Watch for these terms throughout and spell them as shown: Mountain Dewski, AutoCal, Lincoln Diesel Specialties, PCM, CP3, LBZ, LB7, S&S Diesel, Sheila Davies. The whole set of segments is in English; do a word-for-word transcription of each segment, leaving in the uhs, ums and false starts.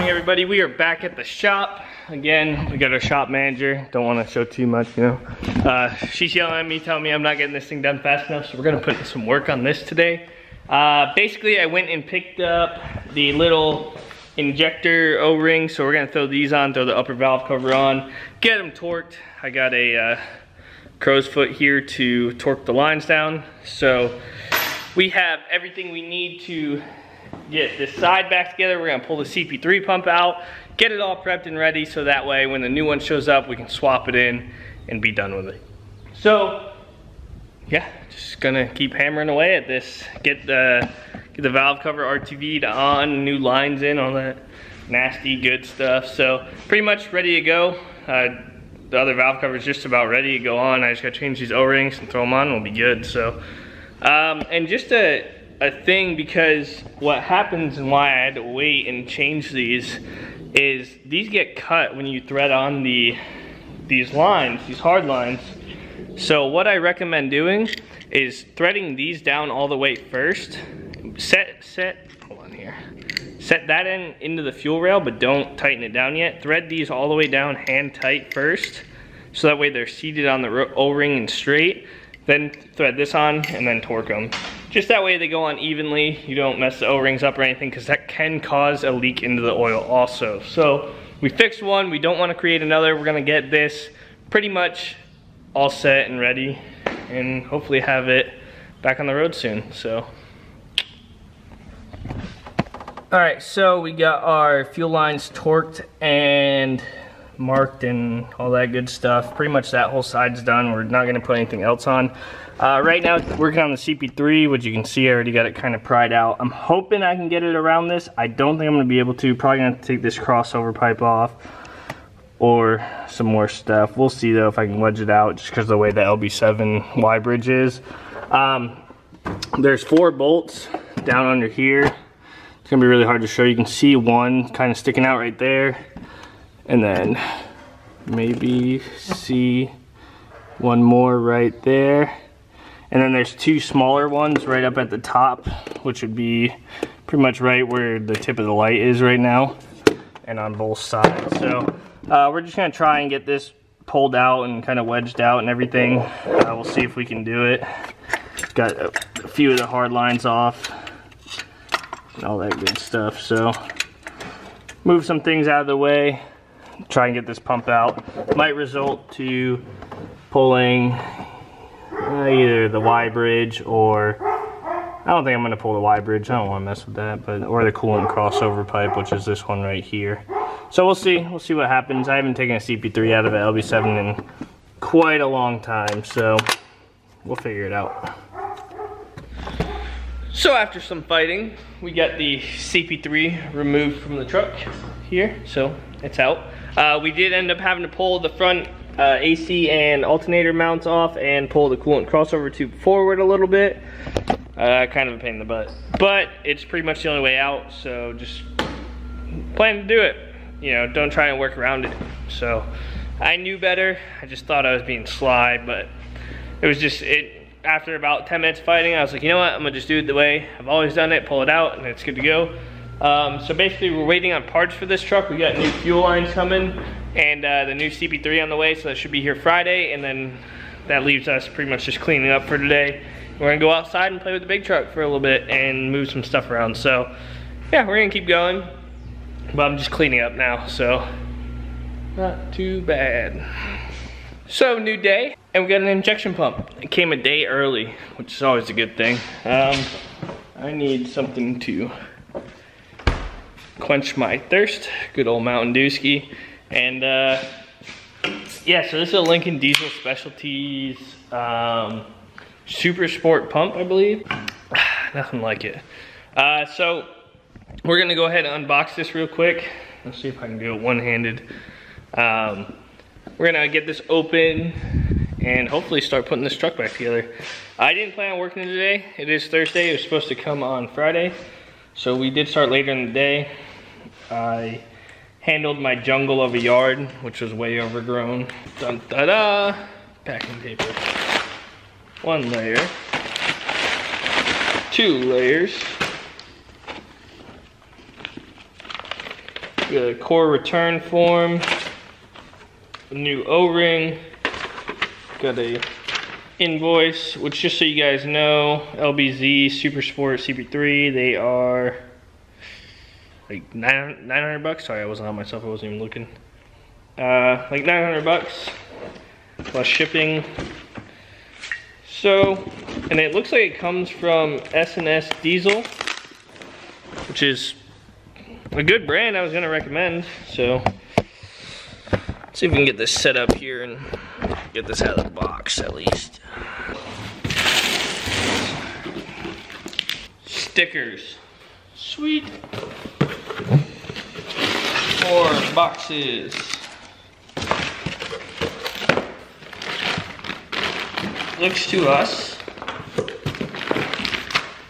Everybody, we are back at the shop again. We got our shop manager. Don't want to show too much, you know. Uh, she's yelling at me, telling me I'm not getting this thing done fast enough, so we're gonna put some work on this today. Uh, basically, I went and picked up the little injector O-rings, so we're gonna throw these on, throw the upper valve cover on, get them torqued. I got a uh, crow's foot here to torque the lines down, so we have everything we need to get this side back together. We're gonna pull the C P three pump out, get it all prepped and ready, so that way when the new one shows up, we can swap it in and be done with it. So yeah, just gonna keep hammering away at this. Get the get the valve cover R T V'd on, new lines in, all that nasty good stuff. So pretty much ready to go. Uh, the other valve cover is just about ready to go on. I just gotta change these O-rings and throw them on, and we'll be good. So um, and just a a thing, because what happens and why I had to wait and change these is these get cut when you thread on the these lines, these hard lines. So what I recommend doing is threading these down all the way first. Set set hold on here. Set that in into the fuel rail, but don't tighten it down yet. Thread these all the way down hand tight first, so that way they're seated on the O-ring and straight. Then thread this on and then torque them. Just that way they go on evenly. You don't mess the O-rings up or anything, because that can cause a leak into the oil also. So we fixed one. We don't want to create another. We're going to get this pretty much all set and ready, and hopefully have it back on the road soon. So, all right, so we got our fuel lines torqued and marked and all that good stuff. Pretty much that whole side's done. We're not going to put anything else on. Uh, right now working on the C P three, which you can see I already got it kind of pried out. I'm hoping I can get it around this. I don't think I'm going to be able to. Probably going to have to take this crossover pipe off or some more stuff. We'll see though if I can wedge it out, just because of the way the L B seven Y bridge is. Um, there's four bolts down under here. It's going to be really hard to show. You can see one kind of sticking out right there. And then maybe see one more right there. And then there's two smaller ones right up at the top, which would be pretty much right where the tip of the light is right now, and on both sides. So uh, we're just gonna try and get this pulled out and kind of wedged out and everything. Uh, we'll see if we can do it. Got a, a few of the hard lines off and all that good stuff. So move some things out of the way. Try and get this pump out. Might result to pulling uh, either the Y bridge, or I don't think I'm going to pull the Y bridge. I don't want to mess with that, but or the coolant crossover pipe, which is this one right here. So we'll see. We'll see what happens. I haven't taken a C P three out of an L B seven in quite a long time, so we'll figure it out. So after some fighting, we got the C P three removed from the truck here. So it's out. Uh, we did end up having to pull the front uh, A C and alternator mounts off and pull the coolant crossover tube forward a little bit. Uh, kind of a pain in the butt, but it's pretty much the only way out, so just plan to do it. You know, don't try and work around it. So I knew better. I just thought I was being sly, but it was just, it. After about ten minutes fighting, I was like, you know what, I'm gonna just do it the way I've always done it, pull it out, and it's good to go. Um, so basically we're waiting on parts for this truck. We got new fuel lines coming, and uh, the new C P three on the way, so that should be here Friday, and then that leaves us pretty much just cleaning up for today. We're gonna go outside and play with the big truck for a little bit and move some stuff around. So yeah, we're gonna keep going, but I'm just cleaning up now, so not too bad. So new day, and we got an injection pump. It came a day early, which is always a good thing. Um, I need something to quench my thirst. Good old Mountain Dewski. And uh, yeah, so this is a Lincoln Diesel Specialties um, Super Sport pump, I believe. Nothing like it. Uh, so we're gonna go ahead and unbox this real quick. Let's see if I can do it one-handed. Um, we're gonna get this open and hopefully start putting this truck back together. I didn't plan on working today. It is Thursday. It was supposed to come on Friday, so we did start later in the day. I handled my jungle of a yard, which was way overgrown. Dun da da! Packing paper. One layer. Two layers. The core return form. A new O-ring. Got a invoice, which just so you guys know, L B Z, Super Sport, C P three, they are like nine hundred bucks. Sorry, I wasn't on myself, I wasn't even looking. Uh, like nine hundred bucks plus shipping. So, and it looks like it comes from S and S Diesel, which is a good brand I was gonna recommend. So, let's see if we can get this set up here and get this out of the box at least. Stickers. Sweet. Four boxes. Looks to us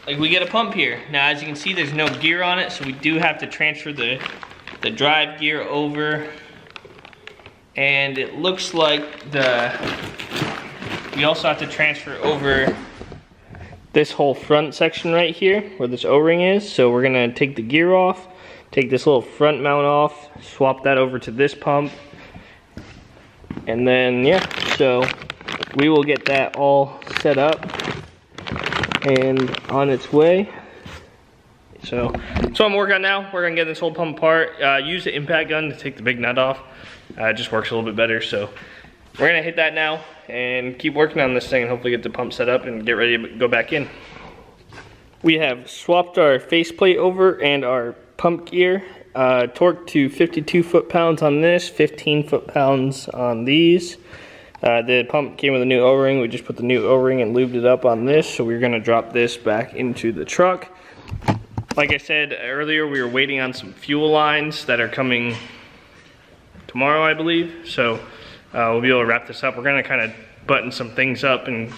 like we get a pump here. Now as you can see, there's no gear on it, so we do have to transfer the, the drive gear over. And it looks like the, we also have to transfer over this whole front section right here where this O-ring is. So we're gonna take the gear off, take this little front mount off, swap that over to this pump. And then yeah, so we will get that all set up and on its way. So that's what I'm working on now. We're gonna get this whole pump apart. Uh, use the impact gun to take the big nut off. Uh, it just works a little bit better, so we're gonna hit that now and keep working on this thing and hopefully get the pump set up and get ready to go back in. We have swapped our faceplate over and our pump gear. Uh, torque to fifty-two foot pounds on this, fifteen foot pounds on these. Uh, the pump came with a new O-ring. We just put the new O-ring and lubed it up on this, so we're gonna drop this back into the truck. Like I said earlier, we were waiting on some fuel lines that are coming tomorrow, I believe. So uh, we'll be able to wrap this up. We're gonna kind of button some things up and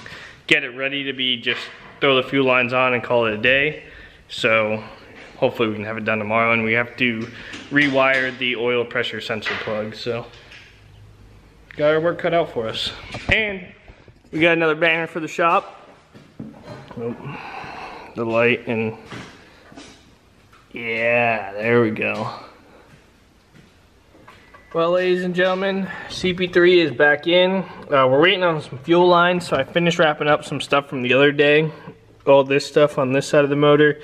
get it ready to be just throw the fuel lines on and call it a day. So hopefully we can have it done tomorrow, and we have to rewire the oil pressure sensor plug. So got our work cut out for us. And we got another banner for the shop. Oh, the light and yeah, there we go. Well, ladies and gentlemen, C P three is back in. Uh, we're waiting on some fuel lines, so I finished wrapping up some stuff from the other day. All this stuff on this side of the motor.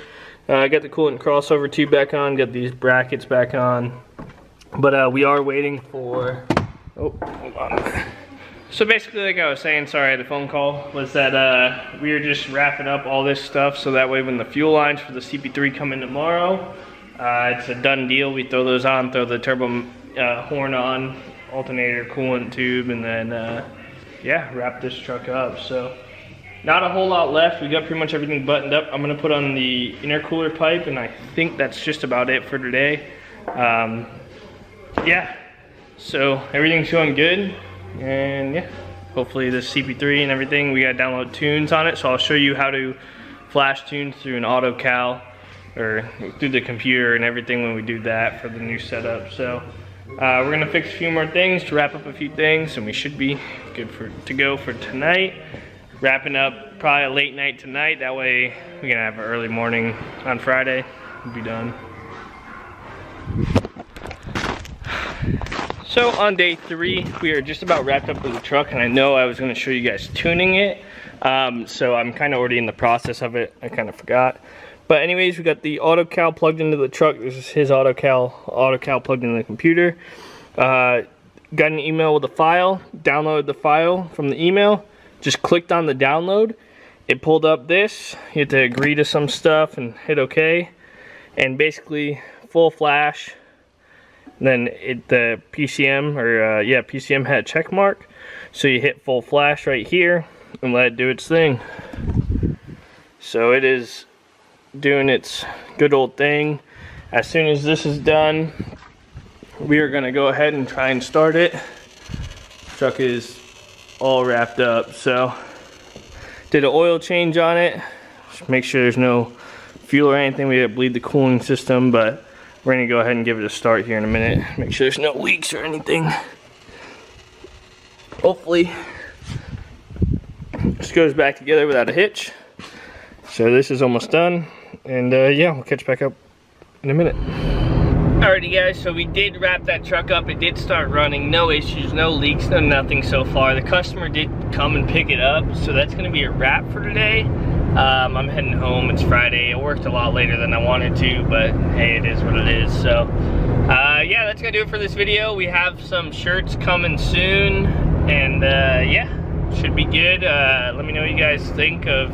Uh, I got the coolant crossover tube back on, got these brackets back on. But uh, we are waiting for, oh, hold on. So basically, like I was saying, sorry, I had a phone call, was that uh, we were just wrapping up all this stuff so that way when the fuel lines for the C P three come in tomorrow, uh, it's a done deal. We throw those on, throw the turbo uh, horn on, alternator, coolant tube, and then, uh, yeah, wrap this truck up. So not a whole lot left. We got pretty much everything buttoned up. I'm going to put on the intercooler pipe, and I think that's just about it for today. Um, yeah, so everything's going good. And yeah, hopefully this C P three and everything, we gotta download tunes on it, so I'll show you how to flash tunes through an AutoCal or through the computer and everything when we do that for the new setup. So uh, we're gonna fix a few more things to wrap up a few things, and we should be good for to go for tonight. Wrapping up probably a late night tonight, that way we're gonna have an early morning on Friday. We'll be done. So on day three, we are just about wrapped up with the truck, and I know I was going to show you guys tuning it, um, so I'm kind of already in the process of it. I kind of forgot. But anyways, we got the AutoCal plugged into the truck. This is his AutoCal, AutoCal plugged into the computer. Uh, got an email with a file, downloaded the file from the email, just clicked on the download. It pulled up this. You had to agree to some stuff and hit OK. And basically, full flash. Then it, the P C M, or uh, yeah, P C M had a check mark. So you hit full flash right here and let it do its thing. So it is doing its good old thing. As soon as this is done, we are gonna go ahead and try and start it. Truck is all wrapped up. So did an oil change on it. Just make sure there's no fuel or anything. We had to bleed the cooling system, but We're gonna go ahead and give it a start here in a minute. Make sure there's no leaks or anything. Hopefully, this goes back together without a hitch. So this is almost done. And uh, yeah, we'll catch back up in a minute. Alrighty guys, so we did wrap that truck up. It did start running, no issues, no leaks, no nothing so far. The customer did come and pick it up, so that's gonna be a wrap for today. Um, I'm heading home, it's Friday. I worked a lot later than I wanted to, but hey, it is what it is, so. Uh, yeah, that's gonna do it for this video. We have some shirts coming soon, and uh, yeah, should be good. Uh, let me know what you guys think of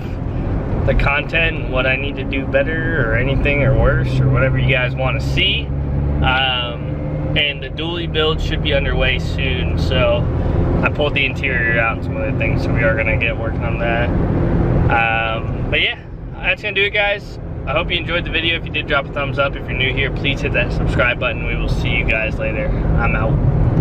the content and what I need to do better or anything or worse or whatever you guys wanna see. Um, and the dually build should be underway soon, so I pulled the interior out and some other things, so we are gonna get working on that. Um, but yeah, that's gonna do it guys. I hope you enjoyed the video. If you did, drop a thumbs up. If you're new here, please hit that subscribe button. We will see you guys later. I'm out.